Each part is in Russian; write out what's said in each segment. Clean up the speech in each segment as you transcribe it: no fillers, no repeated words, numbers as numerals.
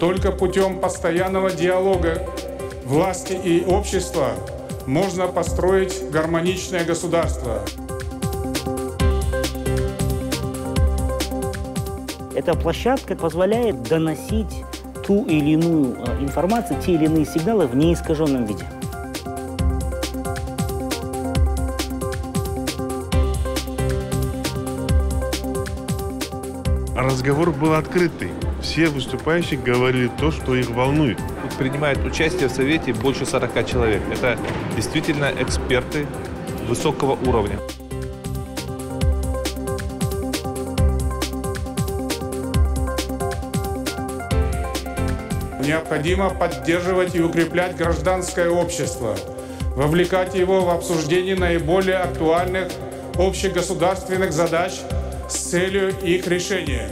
Только путем постоянного диалога власти и общества можно построить гармоничное государство. Эта площадка позволяет доносить ту или иную информацию, те или иные сигналы в неискаженном виде. Разговор был открытый. Все выступающие говорили то, что их волнует. Тут принимает участие в Совете больше 40 человек. Это действительно эксперты высокого уровня. Необходимо поддерживать и укреплять гражданское общество, вовлекать его в обсуждение наиболее актуальных общегосударственных задач с целью их решения.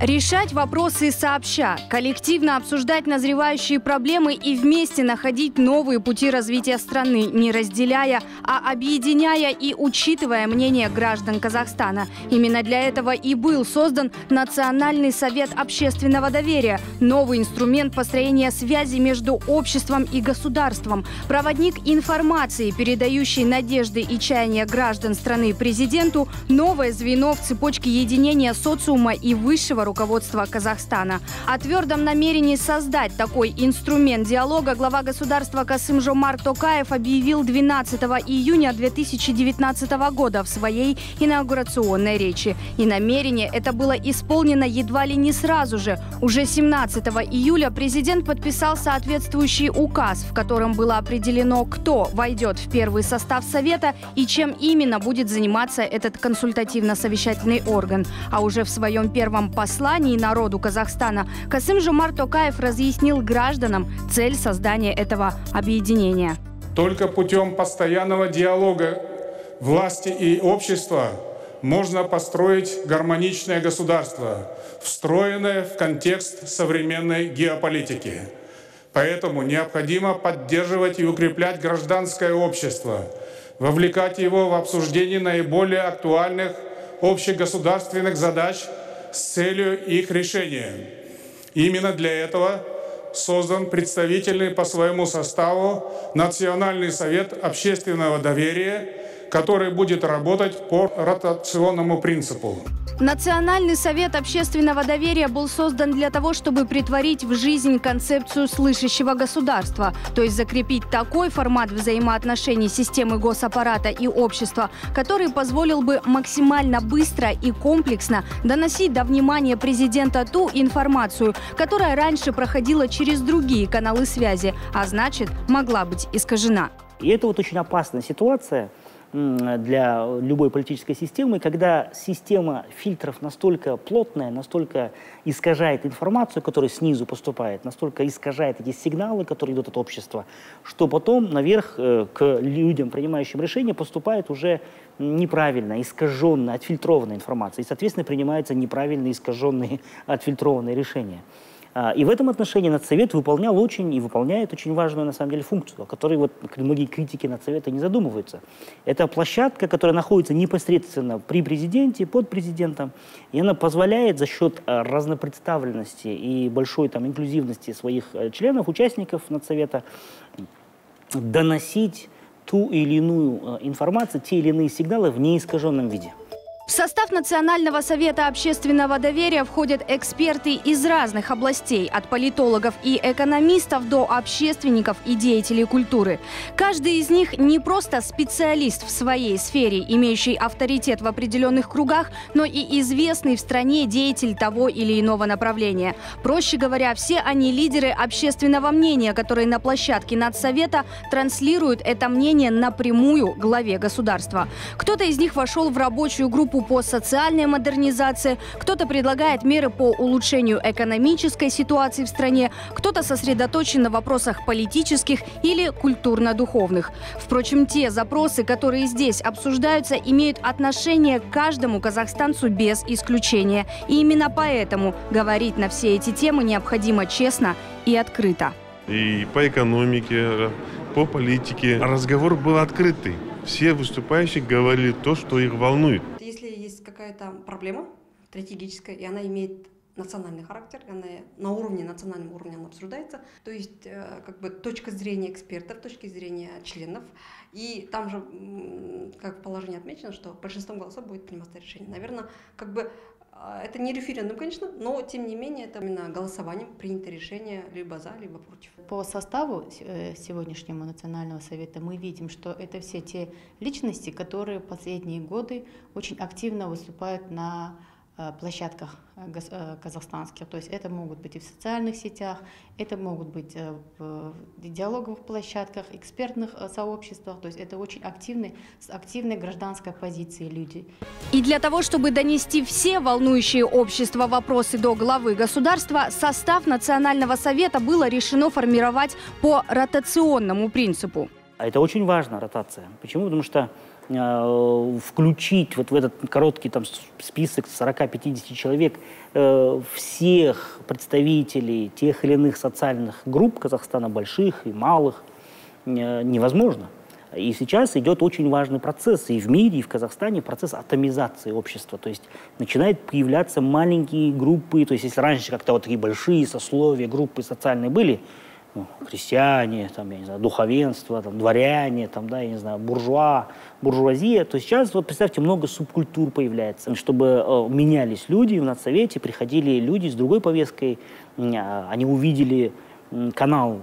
Решать вопросы сообща, коллективно обсуждать назревающие проблемы и вместе находить новые пути развития страны, не разделяя, а объединяя и учитывая мнение граждан Казахстана. Именно для этого и был создан Национальный совет общественного доверия, новый инструмент построения связи между обществом и государством, проводник информации, передающий надежды и чаяния граждан страны президенту, новое звено в цепочке единения социума и высшего руководства Казахстана. О твердом намерении создать такой инструмент диалога глава государства Касым-Жомарт Токаев объявил 12 июня 2019 года в своей инаугурационной речи. И намерение это было исполнено едва ли не сразу же. Уже 17 июля президент подписал соответствующий указ, в котором было определено, кто войдет в первый состав Совета и чем именно будет заниматься этот консультативно-совещательный орган. А уже в своем первом послании народу Казахстана Касым-Жомарт Токаев разъяснил гражданам цель создания этого объединения. Только путем постоянного диалога власти и общества можно построить гармоничное государство, встроенное в контекст современной геополитики. Поэтому необходимо поддерживать и укреплять гражданское общество, вовлекать его в обсуждение наиболее актуальных общегосударственных задач с целью их решения. Именно для этого создан представительный по своему составу Национальный совет общественного доверия, который будет работать по ротационному принципу. Национальный совет общественного доверия был создан для того, чтобы претворить в жизнь концепцию слышащего государства, то есть закрепить такой формат взаимоотношений системы госаппарата и общества, который позволил бы максимально быстро и комплексно доносить до внимания президента ту информацию, которая раньше проходила через другие каналы связи, а значит, могла быть искажена. И это вот очень опасная ситуация для любой политической системы, когда система фильтров настолько плотная, настолько искажает информацию, которая снизу поступает, настолько искажает эти сигналы, которые идут от общества, что потом наверх к людям, принимающим решения, поступает уже неправильно, искаженная, отфильтрованная информация. И, соответственно, принимаются неправильно искаженные, отфильтрованные решения. И в этом отношении Надсовет выполнял очень и выполняет очень важную, на самом деле, функцию, о которой вот многие критики Надсовета не задумываются. Это площадка, которая находится непосредственно при президенте, под президентом, и она позволяет за счет разнопредставленности и большой инклюзивности своих членов, участников Надсовета, доносить ту или иную информацию, те или иные сигналы в неискаженном виде. В состав Национального совета общественного доверия входят эксперты из разных областей, от политологов и экономистов до общественников и деятелей культуры. Каждый из них не просто специалист в своей сфере, имеющий авторитет в определенных кругах, но и известный в стране деятель того или иного направления. Проще говоря, все они лидеры общественного мнения, которые на площадке Надсовета транслируют это мнение напрямую главе государства. Кто-то из них вошел в рабочую группу по социальной модернизации, кто-то предлагает меры по улучшению экономической ситуации в стране, кто-то сосредоточен на вопросах политических или культурно-духовных. Впрочем, те запросы, которые здесь обсуждаются, имеют отношение к каждому казахстанцу без исключения. И именно поэтому говорить на все эти темы необходимо честно и открыто. И по экономике, по политике разговор был открытый. Все выступающие говорили то, что их волнует. Если есть какая-то проблема стратегическая, и она имеет национальный характер, она на уровне, национальном уровне она обсуждается, то есть как бы точка зрения экспертов, точки зрения членов, и там же, как в положении отмечено, что большинством голосов будет приниматься решение. Наверное, как бы это не референдум, конечно, но тем не менее это именно голосованием принято решение либо за, либо против. По составу сегодняшнего Национального совета мы видим, что это все те личности, которые в последние годы очень активно выступают на площадках казахстанских. То есть это могут быть и в социальных сетях, это могут быть в диалоговых площадках, экспертных сообществах. То есть это очень активные, с активной гражданской позицией люди. И для того, чтобы донести все волнующие общество вопросы до главы государства, состав Национального совета было решено формировать по ротационному принципу. Это очень важно, ротация. Почему? Потому что включить вот в этот короткий там список 40-50 человек всех представителей тех или иных социальных групп Казахстана, больших и малых, невозможно. И сейчас идет очень важный процесс и в мире, и в Казахстане, процесс атомизации общества. То есть начинают появляться маленькие группы, то есть если раньше как-то вот такие большие сословия, группы социальные были, христиане, там, я не знаю, духовенство, там, дворяне, там, да, я не знаю, буржуазия, то сейчас, вот представьте, много субкультур появляется. Чтобы менялись люди в Надсовете, приходили люди с другой повесткой, они увидели канал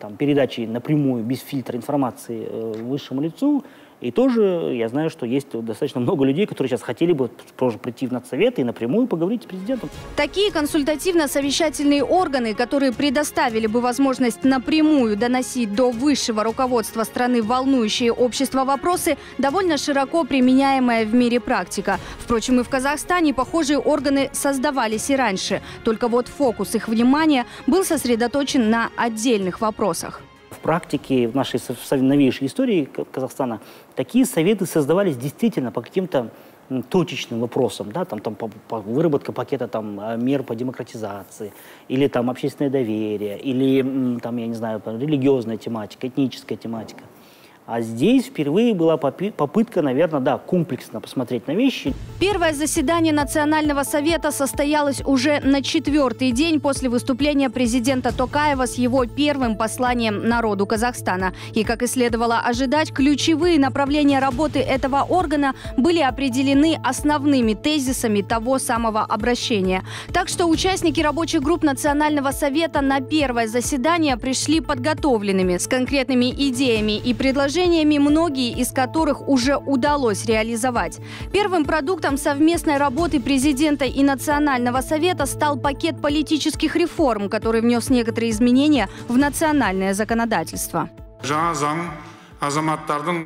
там, передачи напрямую, без фильтра информации высшему лицу, и тоже я знаю, что есть достаточно много людей, которые сейчас хотели бы тоже прийти в Надсовет и напрямую поговорить с президентом. Такие консультативно-совещательные органы, которые предоставили бы возможность напрямую доносить до высшего руководства страны волнующие общество вопросы, довольно широко применяемая в мире практика. Впрочем, и в Казахстане похожие органы создавались и раньше. Только вот фокус их внимания был сосредоточен на отдельных вопросах. В практике, в нашей новейшей истории Казахстана, такие советы создавались действительно по каким-то точечным вопросам, да, там выработка пакета там, мер по демократизации, или там общественное доверие, или там, я не знаю, религиозная тематика, этническая тематика. А здесь впервые была попытка, наверное, да, комплексно посмотреть на вещи. Первое заседание Национального совета состоялось уже на четвертый день после выступления президента Токаева с его первым посланием народу Казахстана. И, как и следовало ожидать, ключевые направления работы этого органа были определены основными тезисами того самого обращения. Так что участники рабочих групп Национального совета на первое заседание пришли подготовленными, с конкретными идеями и предложениями, многие из которых уже удалось реализовать. Первым продуктом совместной работы президента и Национального совета стал пакет политических реформ, который внес некоторые изменения в национальное законодательство.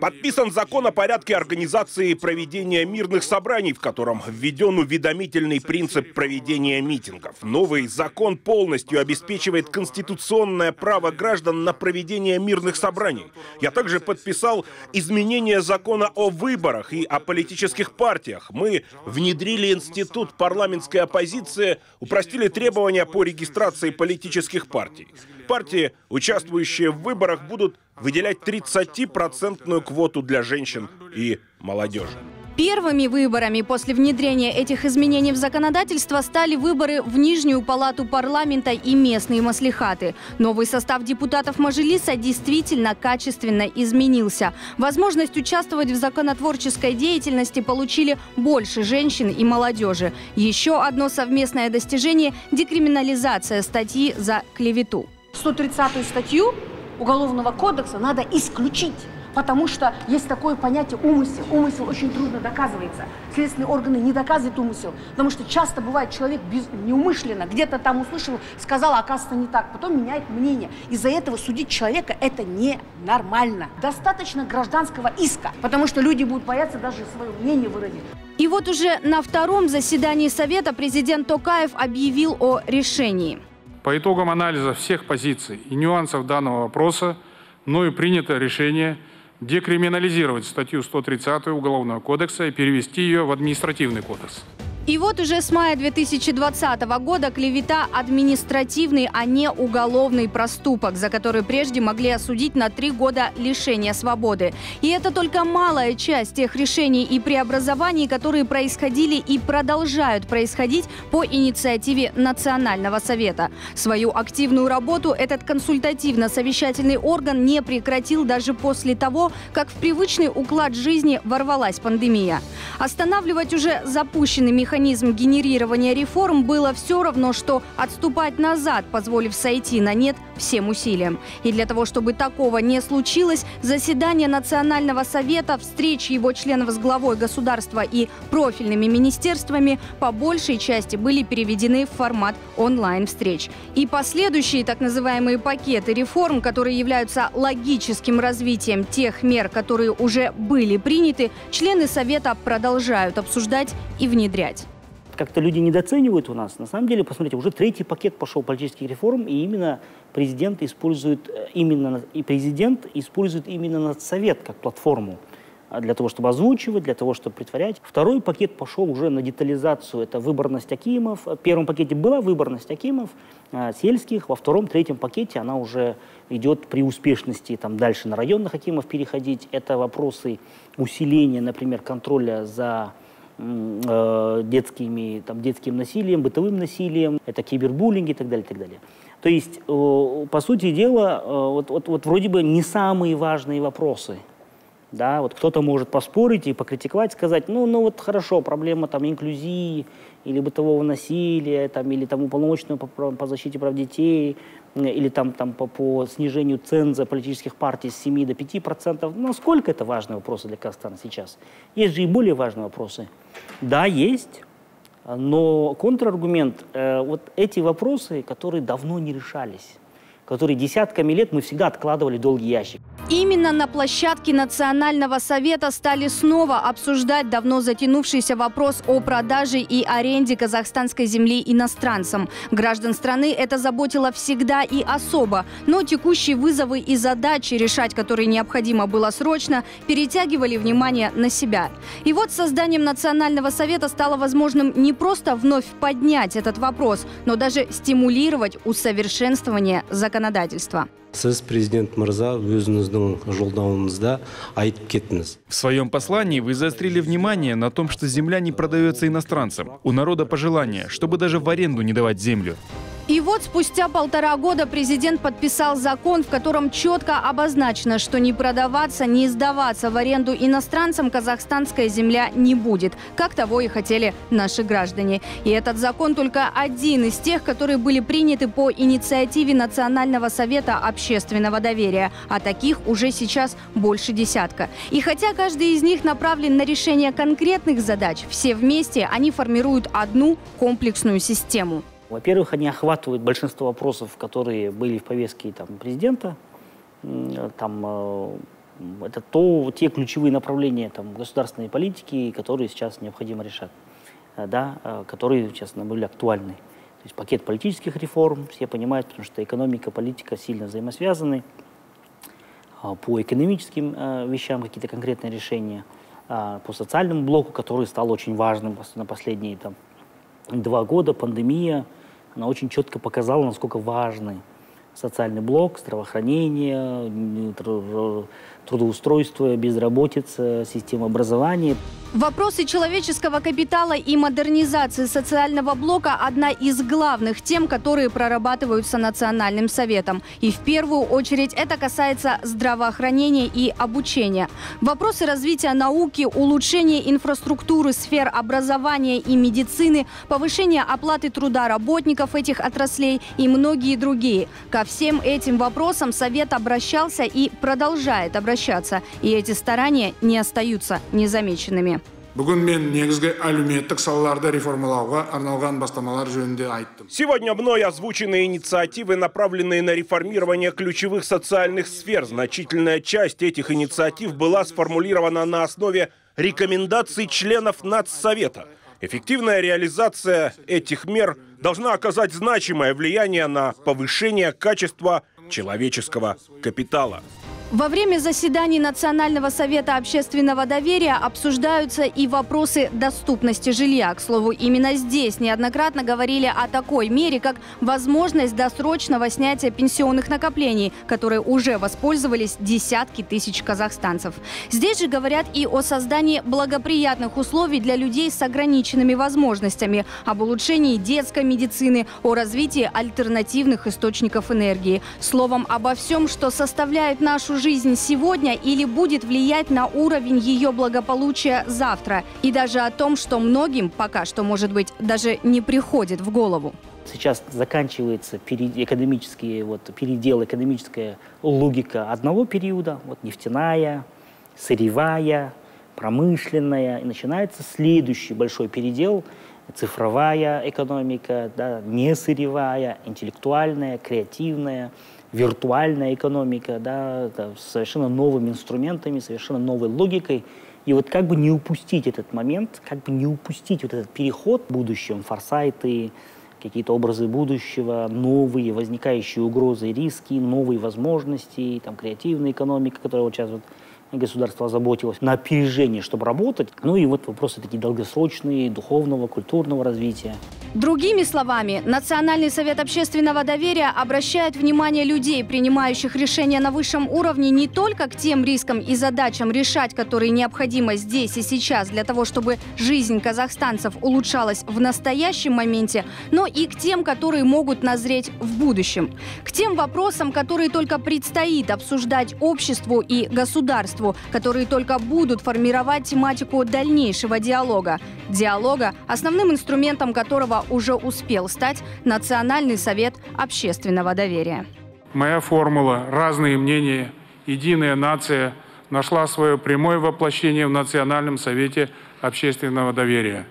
Подписан закон о порядке организации и проведения мирных собраний, в котором введен уведомительный принцип проведения митингов. Новый закон полностью обеспечивает конституционное право граждан на проведение мирных собраний. Я также подписал изменение закона о выборах и о политических партиях. Мы внедрили институт парламентской оппозиции, упростили требования по регистрации политических партий. Партии, участвующие в выборах, будут выделять 30-процентную квоту для женщин и молодежи. Первыми выборами после внедрения этих изменений в законодательство стали выборы в Нижнюю палату парламента и местные маслихаты. Новый состав депутатов Мажилиса действительно качественно изменился. Возможность участвовать в законотворческой деятельности получили больше женщин и молодежи. Еще одно совместное достижение – декриминализация статьи за клевету. 130-ю статью Уголовного кодекса надо исключить, потому что есть такое понятие умысел. Умысел очень трудно доказывается. Следственные органы не доказывают умысел, потому что часто бывает человек неумышленно, где-то там услышал, сказал, а оказывается не так, потом меняет мнение. Из-за этого судить человека это ненормально. Достаточно гражданского иска, потому что люди будут бояться даже свое мнение выразить. И вот уже на втором заседании совета президент Токаев объявил о решении. По итогам анализа всех позиций и нюансов данного вопроса мною принято решение декриминализировать статью 130 Уголовного кодекса и перевести ее в Административный кодекс. И вот уже с мая 2020 года клевета — административный, а не уголовный проступок, за который прежде могли осудить на 3 года лишения свободы. И это только малая часть тех решений и преобразований, которые происходили и продолжают происходить по инициативе Национального совета. Свою активную работу этот консультативно-совещательный орган не прекратил даже после того, как в привычный уклад жизни ворвалась пандемия. Останавливать уже запущенный механизм генерирования реформ было все равно, что отступать назад, позволив сойти на нет всем усилиям. И для того, чтобы такого не случилось, заседания Национального совета, встречи его членов с главой государства и профильными министерствами по большей части были переведены в формат онлайн-встреч. И последующие так называемые пакеты реформ, которые являются логическим развитием тех мер, которые уже были приняты, члены совета продолжают обсуждать и внедрять. Как-то люди недооценивают у нас. На самом деле, посмотрите, уже 3-й пакет пошел политических реформ, и именно президент использует именно Надсовет как платформу для того, чтобы озвучивать, для того, чтобы притворять. 2-й пакет пошел уже на детализацию. Это выборность акимов. В 1-м пакете была выборность акимов сельских. Во 2-м, 3-м пакете она уже идет при успешности там, дальше на районных акимов переходить. Это вопросы усиления, например, контроля за детским насилием, бытовым насилием, это кибербуллинг и так далее, и так далее. То есть, по сути дела, вот вроде бы не самые важные вопросы. Да, вот кто-то может поспорить и покритиковать, сказать, ну вот хорошо, проблема там инклюзии или бытового насилия, там, или там уполномоченного по защите прав детей, или там по снижению ценза политических партий с 7 до 5%. Насколько это важные вопросы для Казахстана сейчас? Есть же и более важные вопросы. Да, есть, но контраргумент, вот эти вопросы, которые давно не решались, которые десятками лет мы всегда откладывали в долгий ящик. Именно на площадке Национального совета стали снова обсуждать давно затянувшийся вопрос о продаже и аренде казахстанской земли иностранцам. Граждан страны это заботило всегда и особо, но текущие вызовы и задачи, решать которые необходимо было срочно, перетягивали внимание на себя. И вот с созданием Национального совета стало возможным не просто вновь поднять этот вопрос, но даже стимулировать усовершенствование законодательства. В своем послании вы заострили внимание на том, что земля не продается иностранцам. У народа пожелание, чтобы даже в аренду не давать землю. И вот спустя 1,5 года президент подписал закон, в котором четко обозначено, что не продаваться, не сдаваться в аренду иностранцам казахстанская земля не будет, как того и хотели наши граждане. И этот закон только один из тех, которые были приняты по инициативе Национального совета общественного доверия, а таких уже сейчас больше 10. И хотя каждый из них направлен на решение конкретных задач, все вместе они формируют одну комплексную систему. Во-первых, они охватывают большинство вопросов, которые были в повестке там, президента. Там, это те ключевые направления государственной политики, которые сейчас необходимо решать, да, которые сейчас были актуальны. То есть пакет политических реформ, все понимают, потому что экономика, политика сильно взаимосвязаны. По экономическим вещам какие-то конкретные решения, по социальному блоку, который стал очень важным на последние 2 года, пандемия, она очень четко показала, насколько важны социальный блок, здравоохранение, трудоустройство, безработица, система образования. Вопросы человеческого капитала и модернизации социального блока – одна из главных тем, которые прорабатываются Национальным советом. И в первую очередь это касается здравоохранения и обучения. Вопросы развития науки, улучшения инфраструктуры сфер образования и медицины, повышения оплаты труда работников этих отраслей и многие другие. Ко всем этим вопросам совет обращался и продолжает обращаться. И эти старания не остаются незамеченными. Сегодня мной озвучены инициативы, направленные на реформирование ключевых социальных сфер. Значительная часть этих инициатив была сформулирована на основе рекомендаций членов Надсовета. Эффективная реализация этих мер должна оказать значимое влияние на повышение качества человеческого капитала. Во время заседаний Национального совета общественного доверия обсуждаются и вопросы доступности жилья. К слову, именно здесь неоднократно говорили о такой мере, как возможность досрочного снятия пенсионных накоплений, которые уже воспользовались десятки тысяч казахстанцев. Здесь же говорят и о создании благоприятных условий для людей с ограниченными возможностями, об улучшении детской медицины, о развитии альтернативных источников энергии. Словом, обо всем, что составляет нашу жизнь сегодня или будет влиять на уровень ее благополучия завтра, и даже о том, что многим пока что, может быть, даже не приходит в голову. Сейчас заканчивается передел, экономическая логика одного периода, вот нефтяная, сырьевая, промышленная, и начинается следующий большой передел, цифровая экономика, да, не сырьевая, интеллектуальная, креативная, виртуальная экономика, да, с совершенно новыми инструментами, совершенно новой логикой. И вот как бы не упустить этот момент, как бы не упустить вот этот переход в будущем, форсайты, какие-то образы будущего, новые возникающие угрозы, риски, новые возможности, там, креативная экономика, которая вот сейчас вот государство озаботилось на опережение, чтобы работать. Ну и вот вопросы такие долгосрочные, духовного, культурного развития. Другими словами, Национальный совет общественного доверия обращает внимание людей, принимающих решения на высшем уровне, не только к тем рискам и задачам, решать которые необходимо здесь и сейчас для того, чтобы жизнь казахстанцев улучшалась в настоящем моменте, но и к тем, которые могут назреть в будущем. К тем вопросам, которые только предстоит обсуждать обществу и государству, которые только будут формировать тематику дальнейшего диалога. Диалога, основным инструментом которого уже успел стать Национальный совет общественного доверия. Моя формула «Разные мнения, единая нация» нашла свое прямое воплощение в Национальном совете общественного доверия.